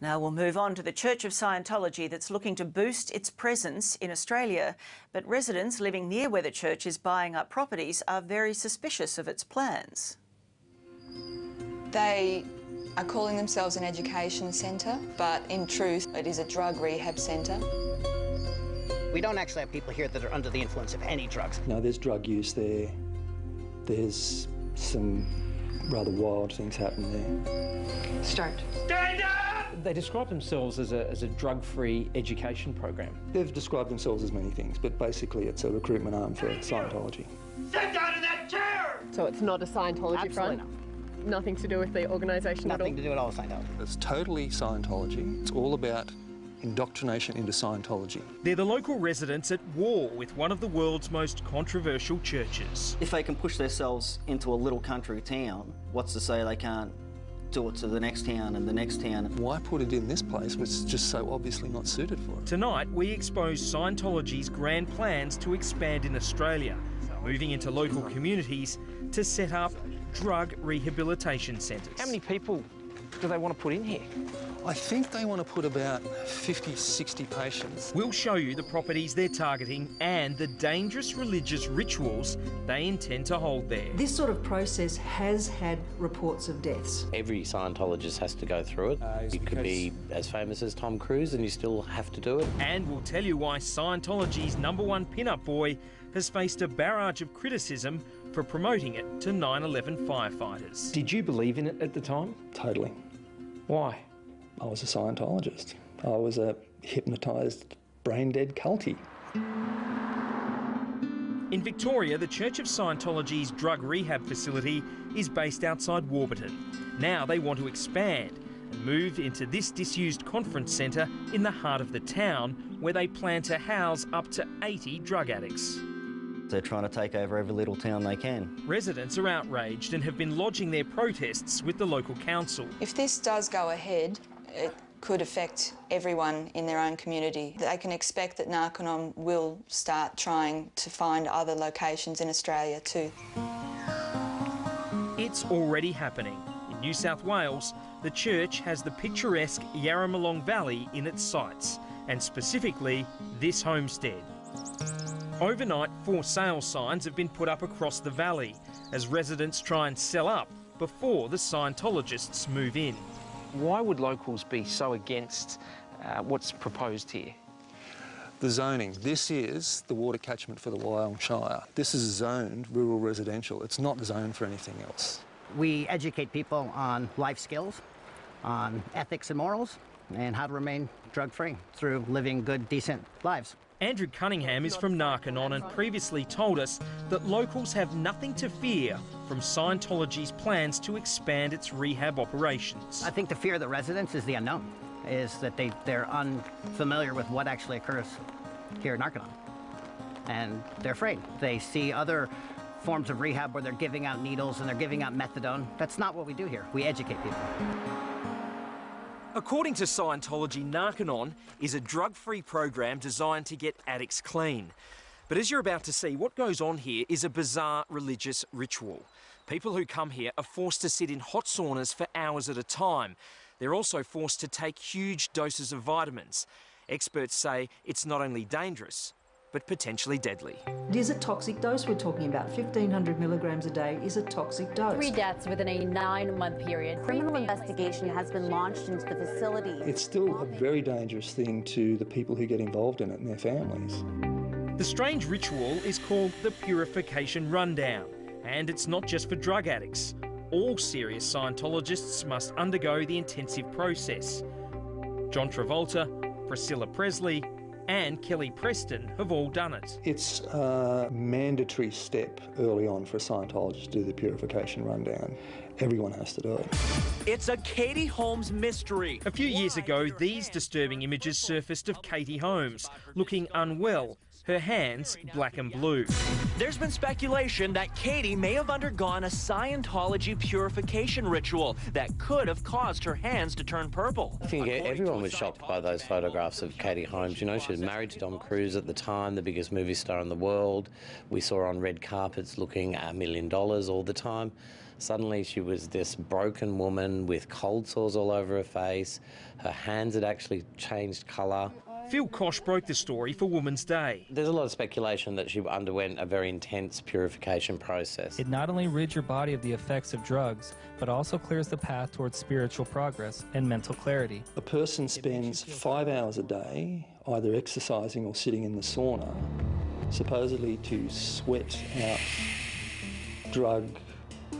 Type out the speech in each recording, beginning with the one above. Now we'll move on to the Church of Scientology that's looking to boost its presence in Australia, but residents living near where the church is buying up properties are very suspicious of its plans. They are calling themselves an education centre, but in truth it is a drug rehab centre. We don't actually have people here that are under the influence of any drugs. No, there's drug use there. There's some rather wild things happen there. Stand up! They describe themselves as a drug-free education program. They've described themselves as many things, but basically it's a recruitment arm for Scientology. Sit down in that chair! So it's not a Scientology front? Nothing to do with the organisation at all? Nothing to do at all with Scientology. It's totally Scientology. It's all about indoctrination into Scientology. They're the local residents at war with one of the world's most controversial churches. If they can push themselves into a little country town, what's to say they can't do it to the next town and the next town? Why put it in this place which is just so obviously not suited for it? Tonight we expose Scientology's grand plans to expand in Australia, moving into local communities to set up drug rehabilitation centres. How many people do they want to put in here? I think they want to put about 50, 60 patients. We'll show you the properties they're targeting and the dangerous religious rituals they intend to hold there. This sort of process has had reports of deaths. Every Scientologist has to go through it. You could be as famous as Tom Cruise and you still have to do it. And we'll tell you why Scientology's #1 pin-up boy has faced a barrage of criticism for promoting it to 9/11 firefighters. Did you believe in it at the time? Totally. Why? I was a Scientologist. I was a hypnotised, brain-dead cultie. In Victoria, the Church of Scientology's drug rehab facility is based outside Warburton. Now they want to expand and move into this disused conference centre in the heart of the town, where they plan to house up to 80 drug addicts. They're trying to take over every little town they can. Residents are outraged and have been lodging their protests with the local council. If this does go ahead, it could affect everyone in their own community. They can expect that Narconon will start trying to find other locations in Australia too. It's already happening. In New South Wales, the church has the picturesque Yarramalong Valley in its sights, and specifically this homestead. Overnight, for sale signs have been put up across the valley as residents try and sell up before the Scientologists move in. Why would locals be so against what's proposed here? The zoning. This is the water catchment for the Wild Shire. This is zoned rural residential. It's not zoned for anything else. We educate people on life skills, on ethics and morals, and how to remain drug-free through living good, decent lives. Andrew Cunningham is from Narconon and previously told us that locals have nothing to fear from Scientology's plans to expand its rehab operations. I think the fear of the residents is the unknown, is that they're unfamiliar with what actually occurs here at Narconon. And they're afraid. They see other forms of rehab where they're giving out needles and they're giving out methadone. That's not what we do here. We educate people. According to Scientology, Narconon is a drug-free program designed to get addicts clean. But as you're about to see, what goes on here is a bizarre religious ritual. People who come here are forced to sit in hot saunas for hours at a time. They're also forced to take huge doses of vitamins. Experts say it's not only dangerous, but potentially deadly. It is a toxic dose we're talking about. 1,500 milligrams a day is a toxic dose. 3 deaths within a 9-month period. Criminal investigation has been launched into the facility. It's still a very dangerous thing to the people who get involved in it and their families. The strange ritual is called the purification rundown, and it's not just for drug addicts. All serious Scientologists must undergo the intensive process. John Travolta, Priscilla Presley, and Kelly Preston have all done it. It's a mandatory step early on for a Scientologist to do the purification rundown. Everyone has to do it. It's a Katie Holmes mystery. A few years ago, these disturbing images surfaced of Katie Holmes, looking unwell her hands black and blue. There's been speculation that Katie may have undergone a Scientology purification ritual that could have caused her hands to turn purple. I think everyone was shocked by those photographs of Katie Holmes. You know, she was married to Tom Cruise at the time, the biggest movie star in the world. We saw her on red carpets looking $1 million all the time. Suddenly she was this broken woman with cold sores all over her face. Her hands had actually changed colour. Phil Kosh broke the story for Woman's Day. There's a lot of speculation that she underwent a very intense purification process. It not only rids your body of the effects of drugs, but also clears the path towards spiritual progress and mental clarity. A person spends 5 hours a day either exercising or sitting in the sauna, supposedly to sweat out drug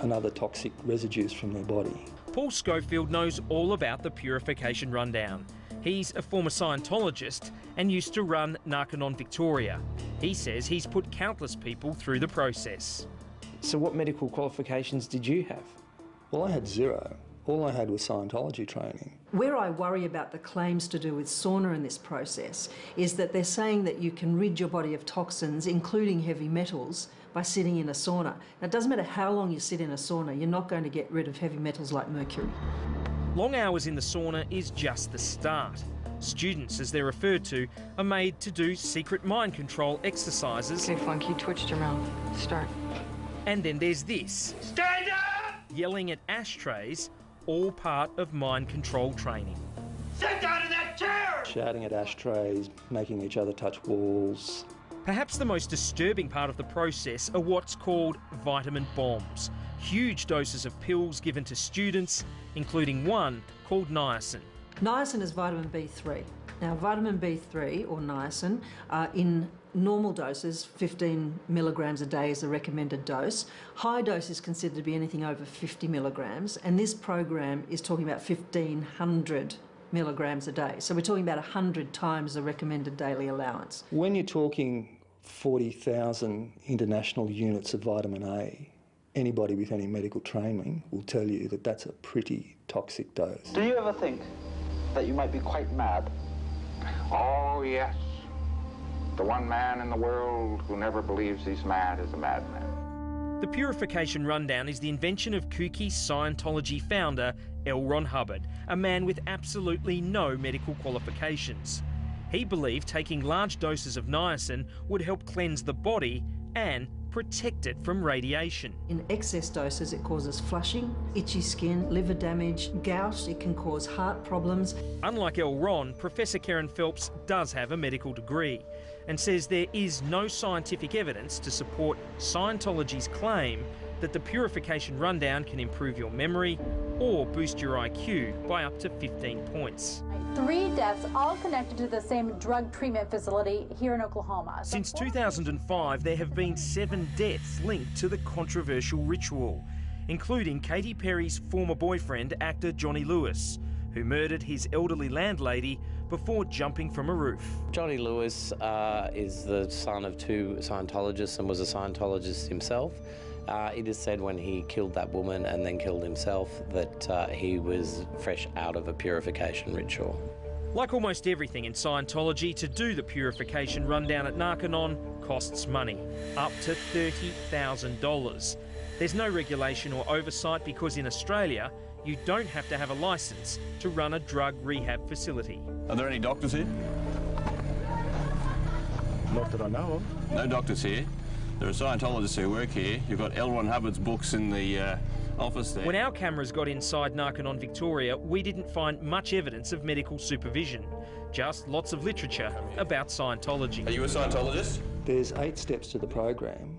and other toxic residues from their body. Paul Schofield knows all about the purification rundown. He's a former Scientologist and used to run Narconon Victoria. He says he's put countless people through the process. So what medical qualifications did you have? Well, I had zero. All I had was Scientology training. Where I worry about the claims to do with sauna in this process is that they're saying that you can rid your body of toxins, including heavy metals, by sitting in a sauna. Now, it doesn't matter how long you sit in a sauna, you're not going to get rid of heavy metals like mercury. Long hours in the sauna is just the start. Students, as they're referred to, are made to do secret mind control exercises. Say funky, twitched your mouth. Start. And then there's this. Stand up! Yelling at ashtrays, all part of mind control training. Sit down in that chair! Shouting at ashtrays, making each other touch walls. Perhaps the most disturbing part of the process are what's called vitamin bombs. Huge doses of pills given to students, including one called niacin. Niacin is vitamin B3. Now, vitamin B3, or niacin, in normal doses, 15 milligrams a day is the recommended dose. High dose is considered to be anything over 50 milligrams, and this program is talking about 1,500 milligrams a day. So we're talking about 100 times the recommended daily allowance. When you're talking 40,000 international units of vitamin A, anybody with any medical training will tell you that that's a pretty toxic dose. Do you ever think that you might be quite mad? Oh, yes. The one man in the world who never believes he's mad is a madman. The Purification Rundown is the invention of kooky Scientology founder L. Ron Hubbard, a man with absolutely no medical qualifications. He believed taking large doses of niacin would help cleanse the body and protect it from radiation. In excess doses, it causes flushing, itchy skin, liver damage, gout. It can cause heart problems. Unlike L. Ron, Professor Karen Phelps does have a medical degree and says there is no scientific evidence to support Scientology's claim that the purification rundown can improve your memory or boost your IQ by up to 15 points. 3 deaths, all connected to the same drug treatment facility here in Oklahoma. Since 2005, there have been 7 deaths linked to the controversial ritual, including Katy Perry's former boyfriend, actor Johnny Lewis, who murdered his elderly landlady before jumping from a roof. Johnny Lewis is the son of 2 Scientologists and was a Scientologist himself. It is said when he killed that woman and then killed himself that he was fresh out of a purification ritual. Like almost everything in Scientology, to do the purification rundown at Narconon costs money, up to $30,000. There's no regulation or oversight because in Australia, you don't have to have a licence to run a drug rehab facility. Are there any doctors here? Not that I know of. No doctors here. There are Scientologists who work here. You've got L. Ron Hubbard's books in the office there. When our cameras got inside Narconon Victoria, we didn't find much evidence of medical supervision, just lots of literature about Scientology. Are you a Scientologist? There's 8 steps to the program.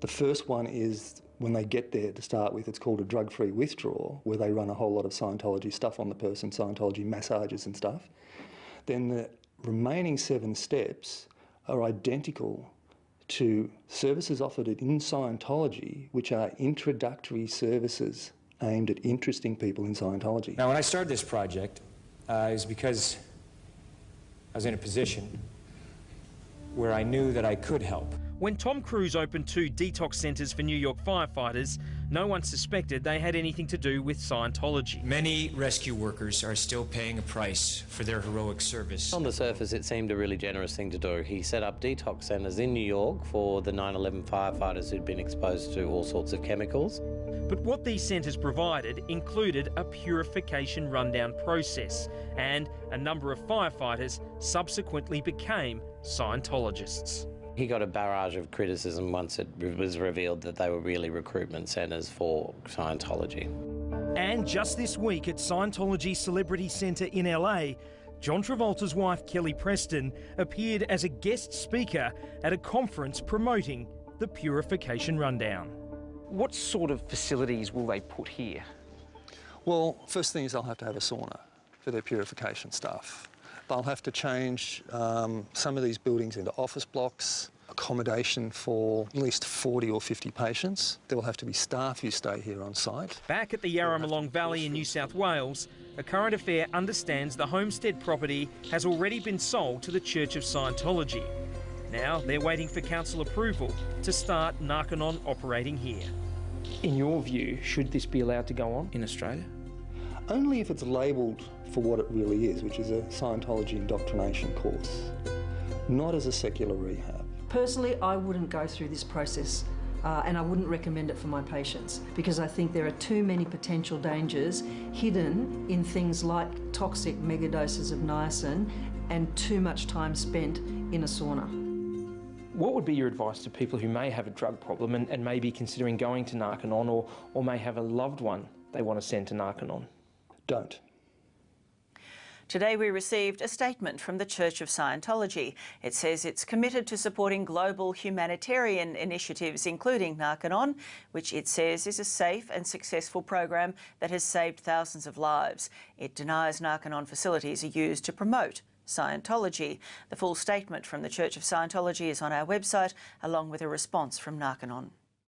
The first one is when they get there to start with, it's called a drug-free withdrawal, where they run a whole lot of Scientology stuff on the person, Scientology massages and stuff. Then the remaining 7 steps are identical to services offered in Scientology, which are introductory services aimed at interesting people in Scientology. Now, when I started this project, it was because I was in a position where I knew that I could help. When Tom Cruise opened 2 detox centres for New York firefighters, no one suspected they had anything to do with Scientology. Many rescue workers are still paying a price for their heroic service. On the surface, it seemed a really generous thing to do. He set up detox centres in New York for the 9/11 firefighters who'd been exposed to all sorts of chemicals. But what these centres provided included a purification rundown process, and a number of firefighters subsequently became Scientologists. He got a barrage of criticism once it was revealed that they were really recruitment centres for Scientology. And just this week at Scientology Celebrity Centre in LA, John Travolta's wife Kelly Preston appeared as a guest speaker at a conference promoting the Purification Rundown. What sort of facilities will they put here? Well, first thing is they'll have to have a sauna for their purification stuff. They'll have to change some of these buildings into office blocks, accommodation for at least 40 or 50 patients. There will have to be staff who stay here on site. Back at the Yarramalong Valley in New South Wales, A Current Affair understands the homestead property has already been sold to the Church of Scientology. Now they're waiting for council approval to start Narconon operating here. In your view, should this be allowed to go on in Australia? Only if it's labelled for what it really is, which is a Scientology indoctrination course, not as a secular rehab. Personally, I wouldn't go through this process and I wouldn't recommend it for my patients, because I think there are too many potential dangers hidden in things like toxic megadoses of niacin and too much time spent in a sauna. What would be your advice to people who may have a drug problem and may be considering going to Narconon, or may have a loved one they want to send to Narconon? Don't. Today we received a statement from the Church of Scientology. It says it's committed to supporting global humanitarian initiatives, including Narconon, which it says is a safe and successful program that has saved thousands of lives. It denies Narconon facilities are used to promote Scientology. The full statement from the Church of Scientology is on our website, along with a response from Narconon.